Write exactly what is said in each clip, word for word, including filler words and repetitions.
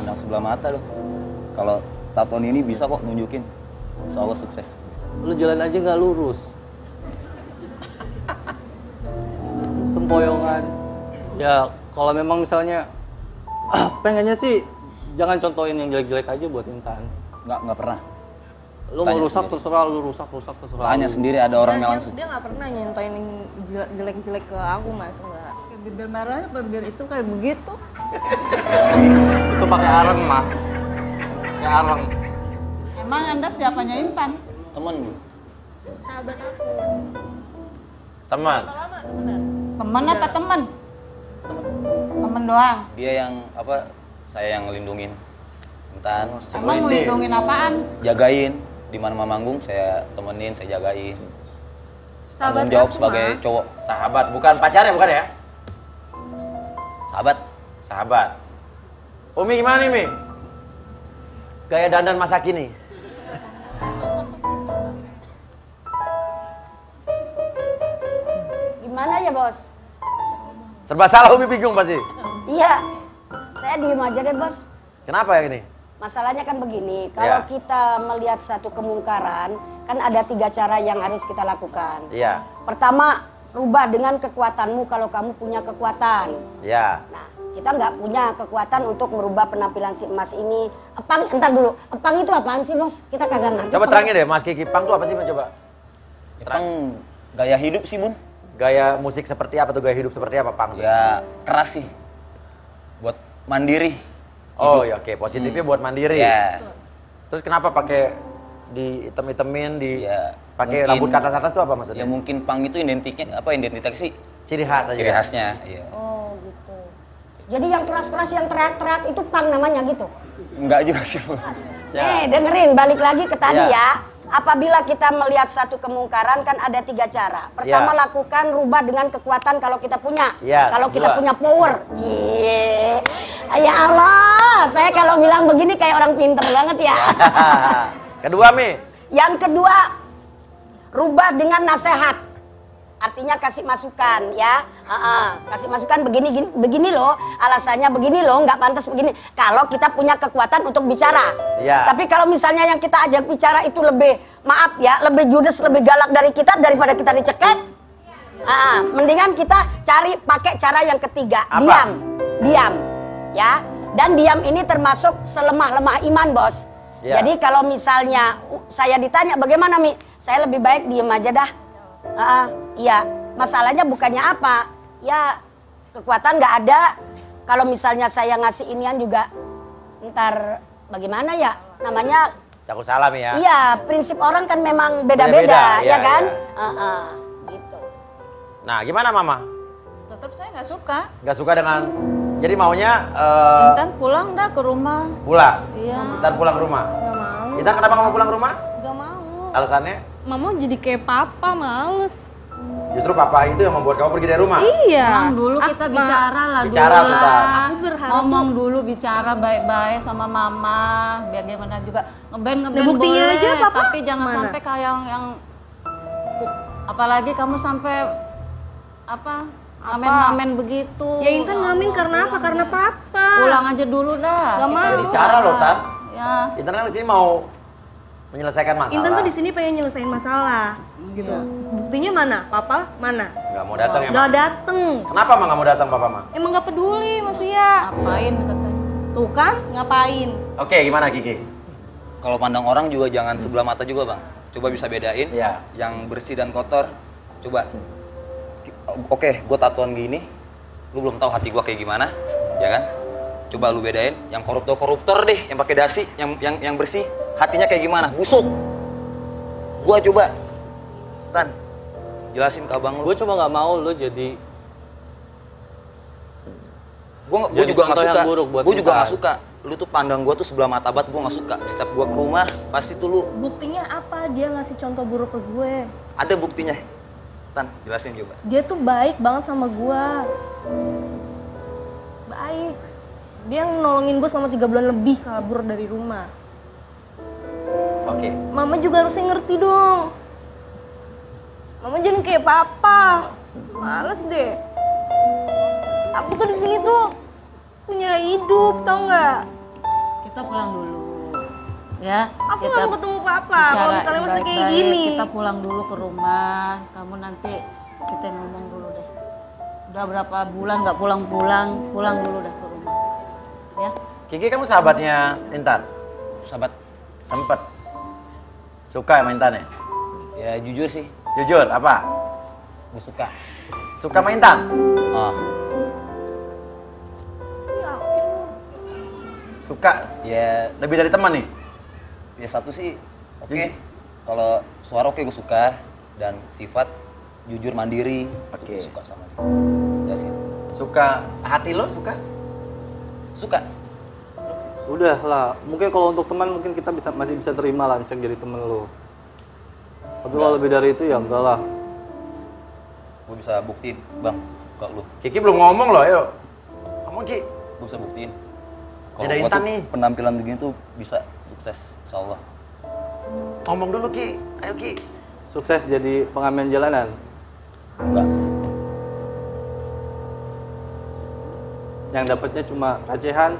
pandang sebelah mata loh. Kalau Taton ini bisa kok nunjukin, insya Allah sukses. Lu jalan aja nggak lurus, sempoyongan. Ya kalau memang misalnya pengennya sih jangan contohin yang jelek-jelek aja buat Intan. Nggak nggak pernah. Lu mau rusak terserah, lu rusak rusak terserah. Tanya sendiri, ada orang yang langsung. Dia nggak pernah nyontohin yang jelek-jelek ke aku mas, nggak. Bibir merah, bibir itu kayak begitu. Itu pakai areng mah. Ya areng. Emang Anda siapanya Intan? Temen bu. Sahabat aku. Teman. Teman apa teman? Teman doang. Dia yang apa? Saya yang ngelindungin Intan. Emang ngelindungin apaan? Jagain. Di mana mama manggung saya temenin, saya jagain. Sahabat aku jawab sebagai cowok. Sahabat, bukan pacarnya, bukan ya? Sahabat, sahabat. Umi gimana nih, Mi? Gaya dandan masa kini. Gimana ya, Bos? Serba salah, Umi bingung pasti. Iya. Saya diem aja deh, Bos. Kenapa ya ini? Masalahnya kan begini, kalau ya. kita melihat satu kemungkaran, kan ada tiga cara yang harus kita lakukan. Iya. Pertama, rubah dengan kekuatanmu kalau kamu punya kekuatan. Ya. Nah, kita nggak punya kekuatan untuk merubah penampilan si Emas ini. Empang, entar dulu. Empang itu apaan sih, Bos? Kita kagak ngerti. Coba terangin deh, Mas Kiki. Empang itu apa sih, Mas? Coba. Empang gaya hidup sih, Bun. Gaya musik seperti apa tuh? Gaya hidup seperti apa, Pang? Ya, keras sih. Buat mandiri. Hidup. Oh, ya oke. Okay. Positifnya hmm. buat mandiri. Ya. Terus kenapa pakai di item-itemin di ya. Pakai rambut ke atas-atas itu apa maksudnya? Ya mungkin Pang itu identiknya apa identitas sih? Ciri khas aja. Ciri khasnya. Iya. Oh gitu. Jadi yang keras-keras yang teriak-teriak itu Pang namanya gitu? Enggak juga sih. Ya. Eh dengerin balik lagi ke tadi ya. ya. Apabila kita melihat satu kemungkaran kan ada tiga cara. Pertama ya. lakukan rubah dengan kekuatan kalau kita punya. Ya, kalau kita punya power. Cie. Ya Allah, saya kalau bilang begini kayak orang pinter banget ya. Kedua Mi. Yang kedua, rubah dengan nasihat. Artinya kasih masukan ya, uh -uh. kasih masukan begini, gini, begini loh, alasannya begini loh, nggak pantas begini. Kalau kita punya kekuatan untuk bicara, ya. Tapi kalau misalnya yang kita ajak bicara itu lebih, maaf ya, lebih judes, lebih galak dari kita daripada kita dicekek, ya. uh, mendingan kita cari pakai cara yang ketiga, apa? diam, diam, ya. Dan diam ini termasuk selemah-lemah iman bos. Ya. Jadi kalau misalnya saya ditanya bagaimana Mi, saya lebih baik diem aja dah. Uh, iya, masalahnya bukannya apa, ya kekuatan nggak ada. Kalau misalnya saya ngasih inian juga, ntar bagaimana ya namanya? Takut salah Mi ya. Iya, prinsip orang kan memang beda-beda, ya, ya kan? Iya. Uh, uh, gitu. Nah, gimana Mama? Tetap saya nggak suka. Nggak suka dengan, jadi maunya. Uh... Intan pulang dah ke rumah. Pulang. Iya. Intan pulang ke rumah. Gak mau. Intan kenapa kamu pulang ke rumah? Gak mau. Alasannya? Mama jadi kayak papa, males. Justru papa itu yang membuat kamu pergi dari rumah? Iya. Memang dulu kita Ak bicara lah bicara, dulu lah. Aku berharap ngomong tuh. dulu bicara baik-baik sama mama. Biar gimana juga ngeband-ngeband nah, boleh. Aja, papa. Tapi jangan Mana? sampai kayak yang, yang... Apalagi kamu sampai apa? Ngamen-ngamen begitu. Ya Intan ngamen karena apa? Karena papa. Pulang aja dulu dah. Gak kita malu. bicara loh, Tan. Ya. Intan kan disini mau menyelesaikan masalah. Intan tuh di sini pengen nyelesain masalah, gitu. Iya. Buktinya mana? Papa mana? Gak mau datang ya? Gak dateng. Kenapa mah gak mau datang Papa mah? Emang gak peduli maksudnya. Ngapain katanya? Tuh kan? Ngapain? Oke, gimana Kiki? Kalau pandang orang juga jangan hmm. sebelah mata juga bang. Coba bisa bedain. Ya. Yang bersih dan kotor. Coba. Oke, gue tatuan gini. Lu belum tahu hati gue kayak gimana, ya kan? Coba lu bedain. Yang koruptor-koruptor deh, yang pakai dasi, yang yang yang bersih. Hatinya kayak gimana? Busuk. Gua coba, Tan, jelasin ke abang lu. Gua cuma nggak mau lo jadi. Gua, gua juga nggak suka. Gua juga nggak suka. Lu tuh pandang gua tuh sebelah mata banget. Gua nggak suka. Setiap gua ke rumah pasti tuh lu. Buktinya apa? Dia ngasih contoh buruk ke gue. Ada buktinya, Tan. Jelasin coba. Dia tuh baik banget sama gua. Baik. Dia nolongin gua selama tiga bulan lebih kabur dari rumah. Oke. Okay. Mama juga harusnya ngerti dong. Mama jangan kayak papa. Males deh. Aku tuh di sini tuh punya hidup, tau nggak? kita pulang dulu ya. Aku nggak mau ketemu papa kalau misalnya masih kayak gini. Kita pulang dulu ke rumah, kamu nanti kita ngomong dulu deh. Udah berapa bulan nggak pulang-pulang, pulang dulu deh ke rumah ya. Kiki, kamu sahabatnya Intan? Sahabat sempet suka sama Intan ya? Ya jujur sih. Jujur apa? Gue suka. Suka sama Intan? Oh. Suka? Ya lebih dari teman nih? Ya satu sih oke, okay. Kalau suara oke okay, gue suka, dan sifat jujur mandiri oke okay. Suka sama dia. Dari situ. Suka hati lo suka? Suka. Udah lah, mungkin kalau untuk teman mungkin kita bisa masih bisa terima lancang jadi temen lo. Tapi kalau lebih dari itu ya enggak lah. Gue bisa buktiin bang, kalau lo. Kiki belum ngomong loh, ayo. Ngomong Ki. Gue bisa buktiin. Kalau gue tuh nih. Penampilan begini tuh bisa sukses. Insyaallah. Ngomong dulu Ki, ayo Ki. Sukses jadi pengamen jalanan? Enggak. Yang dapatnya cuma recehan.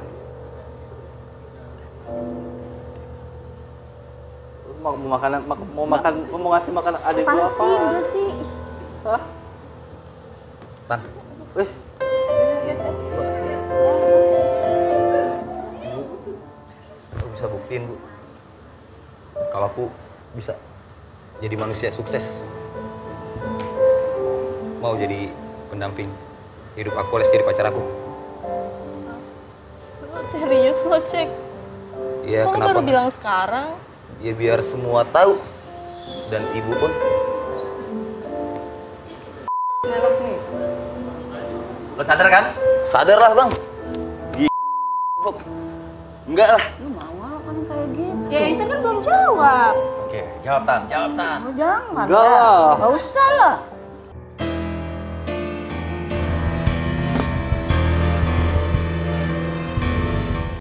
Terus mau makanan, mau makan, mau, makan, mau ngasih makan adik gua apa? Apaan sih, udah sih. Hah? Tan. Wih. Aku bisa buktiin, Bu. Kalau aku bisa jadi manusia sukses, mau jadi pendamping hidup aku, les jadi pacar aku. Serius lo Cek? Ya kok kenapa? Baru bilang sekarang? Ya biar semua tahu dan ibu pun. Nelok nih. Lo sadar kan? Sadar lah bang. Gila. Enggak lah. Lu mau kan kayak gitu? Ya Intan kan belum jawab. Oke, jawab Tan, jawab Tan. Oh, jangan. Enggak. Enggak usah lah.